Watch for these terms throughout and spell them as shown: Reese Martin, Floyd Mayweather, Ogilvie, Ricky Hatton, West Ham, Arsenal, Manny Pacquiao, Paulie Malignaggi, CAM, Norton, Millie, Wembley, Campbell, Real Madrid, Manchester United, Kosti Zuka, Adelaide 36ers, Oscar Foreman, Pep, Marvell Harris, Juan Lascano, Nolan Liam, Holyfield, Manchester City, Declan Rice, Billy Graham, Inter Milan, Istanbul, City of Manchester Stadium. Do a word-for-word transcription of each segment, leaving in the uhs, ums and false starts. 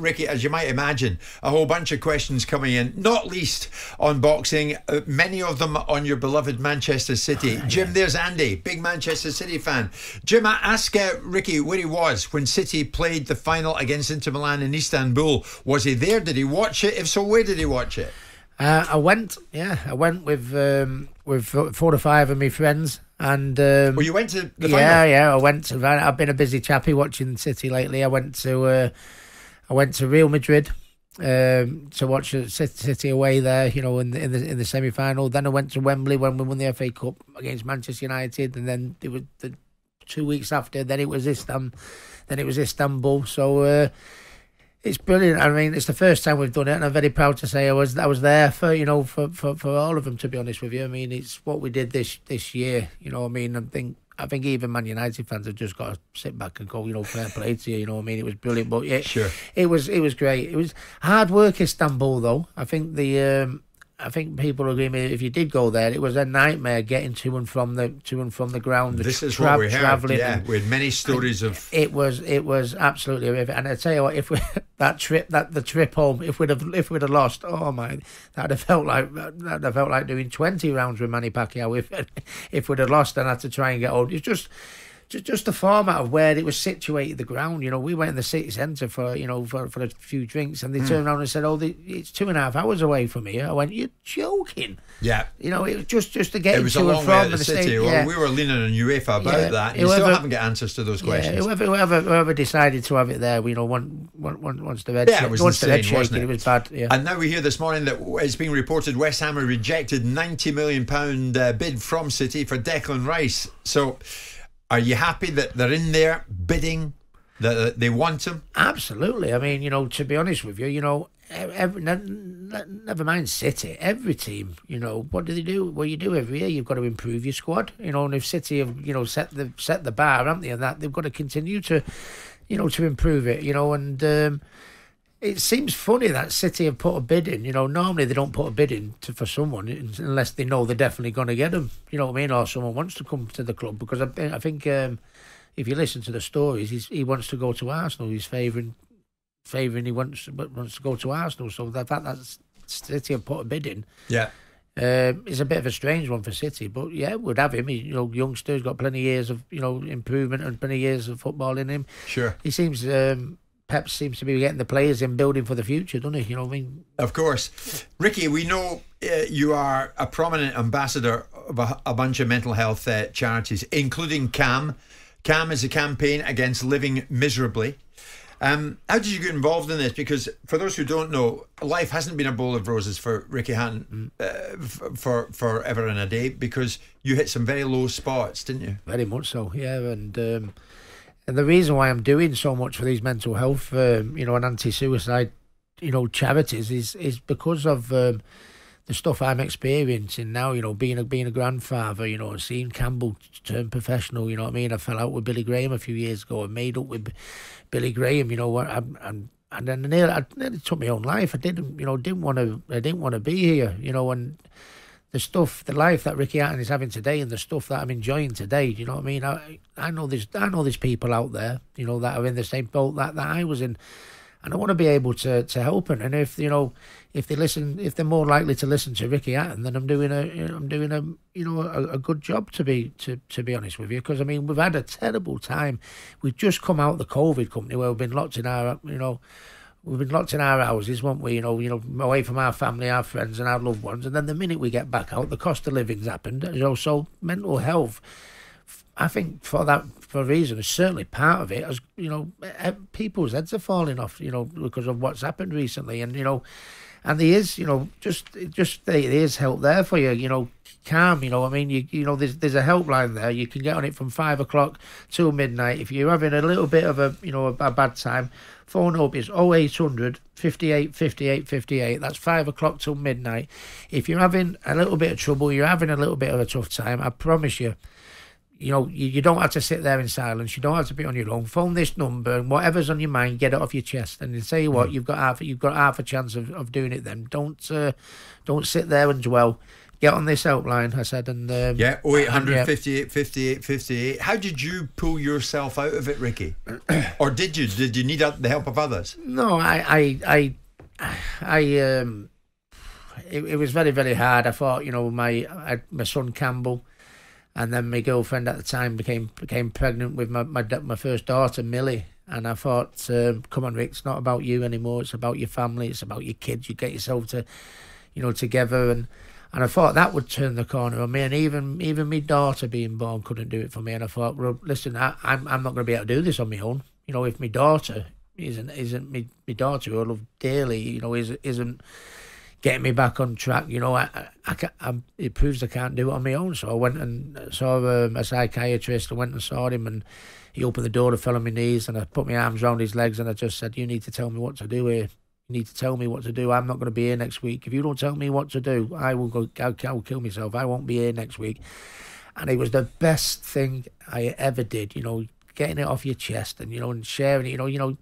Ricky, as you might imagine, a whole bunch of questions coming in, not least on boxing, uh, many of them on your beloved Manchester City. Jim, there's Andy, big Manchester City fan. Jim, I ask uh, Ricky where he was when City played the final against Inter Milan in Istanbul. Was he there? Did he watch it? If so, where did he watch it? Uh, I went, yeah, I went with um, with four or five of my friends. And um, well, you went to the final? Yeah, yeah, I went to. I've been a busy chappy watching City lately. I went to, uh, I went to Real Madrid um, to watch City away there, you know, in the in the, in the semi final. Then I went to Wembley when we won the F A Cup against Manchester United, and then it was the two weeks after. Then it was Istanbul, then it was Istanbul. So. Uh, It's brilliant. I mean, it's the first time we've done it, and I'm very proud to say I was I was there for you know for, for, for all of them. To be honest with you, I mean, it's what we did this this year. You know, I mean, I think I think even Man United fans have just got to sit back and go, you know, fair play to you. You know, I mean, it was brilliant, but yeah, sure, it was it was great. It was hard work, Istanbul, though. I think the um, I think people agree with me. If you did go there, it was a nightmare getting to and from the to and from the ground. The this is what we had. Yeah, and, we had many stories of. It was it was absolutely horrific, and I tell you what, if we. That trip, that the trip home, if we'd have if we'd have lost, oh my, that'd have felt like that'd have felt like doing twenty rounds with Manny Pacquiao. If if we'd have lost, and had to try and get old. It's just, just just the format of where it was situated, the ground. You know, we went in the city centre for you know for for a few drinks, and they mm. turned around and said, "Oh, they, it's two and a half hours away from here." I went, "You're joking." Yeah. You know, it was just just to get it was to a long and from way the, the city. State, well, yeah. We were leaning on UEFA about yeah. that. And whoever, you still haven't got answers to those questions. Yeah, whoever, whoever whoever decided to have it there, you know, one one one once the red yeah, it was once insane, the red shaking, wasn't it? It was bad. Yeah. And now we hear this morning that it's being reported West Ham rejected ninety million pound uh, bid from City for Declan Rice. So. Are you happy that they're in there bidding, that they want him? Absolutely. I mean, you know, to be honest with you, you know, every, never mind City, every team, you know, what do they do? Well, you do every year, you've got to improve your squad, you know, and if City have, you know, set the set the bar, haven't they, and that, they've got to continue to, you know, to improve it, you know, and... Um, It seems funny that City have put a bid in. You know, normally they don't put a bid in to, for someone unless they know they're definitely going to get them. You know what I mean? Or someone wants to come to the club because I, I think um, if you listen to the stories, he's, he wants to go to Arsenal. He's favouring, favouring. He wants wants to go to Arsenal. So the fact that City have put a bid in, yeah, um, is a bit of a strange one for City. But yeah, we'd have him. He, you know, youngster's got plenty of years of you know improvement and plenty of years of football in him. Sure, he seems. Um, Pep seems to be getting the players in building for the future, doesn't he? You know what I mean? Of course. Ricky, we know uh, you are a prominent ambassador of a, a bunch of mental health uh, charities, including CAM. CAM is a campaign against living miserably. Um, how did you get involved in this? Because for those who don't know, life hasn't been a bowl of roses for Ricky Hatton uh, for forever and a day because you hit some very low spots, didn't you? Very much so, yeah. And... Um... And the reason why I'm doing so much for these mental health, um, you know, and anti-suicide, you know, charities is is because of um, the stuff I'm experiencing now. You know, being a being a grandfather, you know, and seeing Campbell turn professional. You know what I mean? I fell out with Billy Graham a few years ago and made up with Billy Graham. You know what? I'm, I'm and then I nearly, I nearly took my own life. I didn't, you know, didn't want to. I didn't want to be here. You know, and. The stuff, the life that Ricky Hatton is having today, and the stuff that I'm enjoying today. You know what I mean? I I know there's I know there's people out there, you know, that are in the same boat that, that I was in, and I want to be able to to help them. And if you know, if they listen, if they're more likely to listen to Ricky Hatton, then I'm doing a you know, I'm doing a you know a, a good job to be to to be honest with you. Because I mean, we've had a terrible time. We've just come out of the COVID company where we've been locked in our you know. We've been locked in our houses, weren't we? You know, you know, away from our family, our friends, and our loved ones. And then the minute we get back out, the cost of living's happened. You know, so mental health, I think for that for a reason, is certainly part of it. As you know, people's heads are falling off. You know, because of what's happened recently, and you know, and there is, you know, just just there is help there for you. You know, CAM. You know, I mean, you you know, there's there's a helpline there. You can get on it from five o'clock till midnight if you're having a little bit of a you know a, a bad time. Phone up is oh eight hundred, fifty-eight, fifty-eight, fifty-eight. That's five o'clock till midnight. If you're having a little bit of trouble, you're having a little bit of a tough time, I promise you, you know, you, you don't have to sit there in silence. You don't have to be on your own. Phone this number and whatever's on your mind, get it off your chest. And say what, you've got half, you've got half a chance of, of doing it then. Don't, uh, don't sit there and dwell. get on this helpline, I said. And um, yeah, oh eight hundred fifty-eight fifty-eight fifty-eight. How did you pull yourself out of it, Ricky? Or did you? Did you need the help of others? No, I, I, I, I um, it, it was very, very hard. I thought, you know, my I, my son Campbell, and then my girlfriend at the time became became pregnant with my my, my first daughter Millie. And I thought, um, come on, Rick, it's not about you anymore. It's about your family. It's about your kids. You get yourself to, you know, together. And and I thought that would turn the corner on me. And even even my daughter being born couldn't do it for me. And I thought, well, listen, I, I'm I'm not going to be able to do this on my own. You know, if my daughter isn't isn't my, my daughter who I love dearly, you know, isn't isn't getting me back on track, you know, I I, I, I it proves I can't do it on my own. So I went and saw um, a psychiatrist. I went and saw him and. He opened the door, I fell on my knees, and I put my arms around his legs, and I just said, you need to tell me what to do here. You need to tell me what to do. I'm not going to be here next week. If you don't tell me what to do, I will go, I'll, I'll kill myself. I won't be here next week. And it was the best thing I ever did, you know, getting it off your chest and, you know, and sharing it, you know, you know,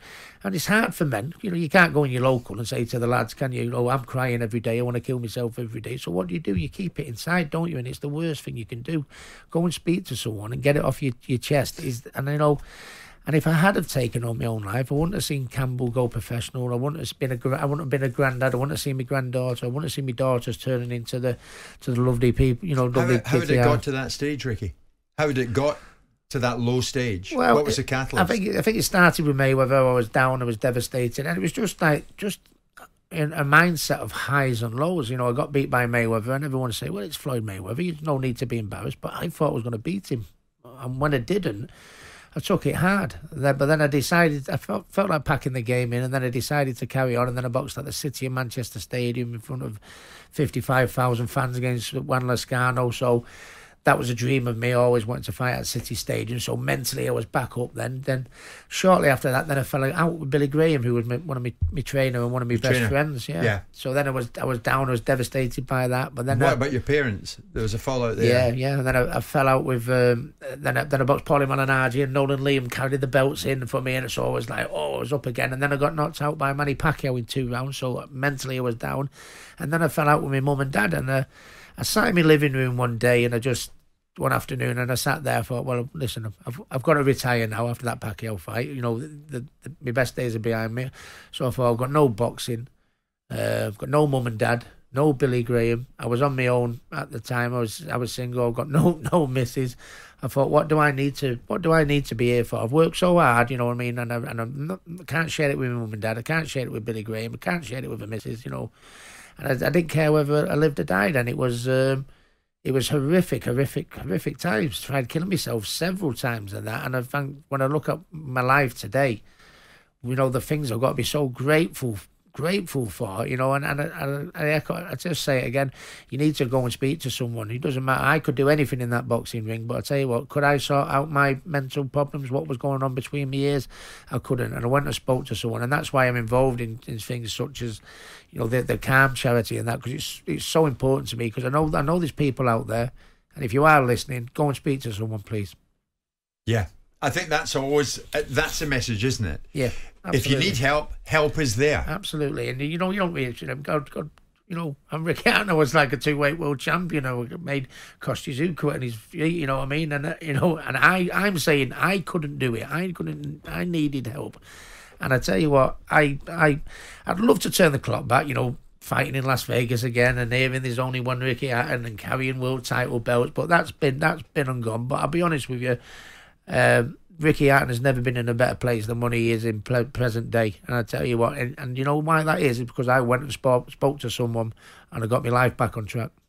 and it's hard for men. You know, you can't go in your local and say to the lads, can you, you know, I'm crying every day. I want to kill myself every day. So what do you do? You keep it inside, don't you? And it's the worst thing you can do. Go and speak to someone and get it off your, your chest. Is And, you know, and if I had have taken on my own life, I wouldn't have seen Campbell go professional. I wouldn't have been a, I wouldn't have been a granddad. I wouldn't have seen my granddaughter. I wouldn't have seen my daughters turning into the to the lovely people, you know. Lovely how how had it got to that stage, Ricky? How had it got to that low stage? Well, what was the catalyst? I think I think it started with Mayweather. I was down, I was devastated, and it was just like just in a mindset of highs and lows. You know, I got beat by Mayweather, and everyone say, "Well, it's Floyd Mayweather. There's no need to be embarrassed." But I thought I was going to beat him, and when I didn't, I took it hard. But then I decided I felt felt like packing the game in, and then I decided to carry on, and then I boxed at the City of Manchester Stadium in front of fifty-five thousand fans against Juan Lascano. So. That was a dream of me. I always wanted to fight at City Stadium, so mentally I was back up then. Then shortly after that, then I fell out with Billy Graham, who was my, one of my, my trainer and one of my your best trainer. friends. Yeah. yeah. So then I was I was down. I was devastated by that. But then what I, about your parents? There was a fallout there. Yeah, yeah. And then I, I fell out with um, then I, then I boxed Paulie Malignaggi, and Nolan Liam carried the belts in for me, and it's always like, oh, I was up again. And then I got knocked out by Manny Pacquiao in two rounds. So mentally I was down, and then I fell out with my mum and dad, and uh, I sat in my living room one day, and I just. One afternoon, and I sat there. I thought, well, listen, I've I've got to retire now after that Pacquiao fight. You know, the, the, the, my best days are behind me. So I thought, I've got no boxing, uh, I've got no mum and dad, no Billy Graham. I was on my own at the time. I was I was single. I've got no no missus. I thought, what do I need to what do I need to be here for? I've worked so hard, you know what I mean. And I and I'm not, I can't share it with my mum and dad. I can't share it with Billy Graham. I can't share it with a missus. You know, and I, I didn't care whether I lived or died. And it was. Um, It was horrific, horrific, horrific times. Tried killing myself several times and that. And I think when I look at my life today, you know, the things I've got to be so grateful, grateful for, you know. And, and, and I, echo, I just say it again, you need to go and speak to someone. It doesn't matter. I could do anything in that boxing ring, but I tell you what, could I sort out my mental problems, what was going on between my ears? I couldn't. And I went and spoke to someone. And that's why I'm involved in, in things such as, you know, the the CAM charity and that, because it's it's so important to me. Because I know I know there's people out there, and if you are listening, go and speak to someone, please. Yeah, I think that's always that's a message, isn't it? Yeah, absolutely. If you need help, help is there. Absolutely, and you know you don't really you know, God, God, you know, and Ricky Hatton was like a two weight world champion. I made Kosti Zuka and his feet. You know what I mean? And uh, you know, and I I'm saying I couldn't do it. I couldn't. I needed help. And I tell you what, I, I, I'd love to turn the clock back, you know, fighting in Las Vegas again and hearing there's only one Ricky Hatton and carrying world title belts. But that's been that's been and gone. But I'll be honest with you, uh, Ricky Hatton has never been in a better place than what he is in pre present day. And I tell you what, and, and you know why that is? It's because I went and spoke, spoke to someone, and I got my life back on track.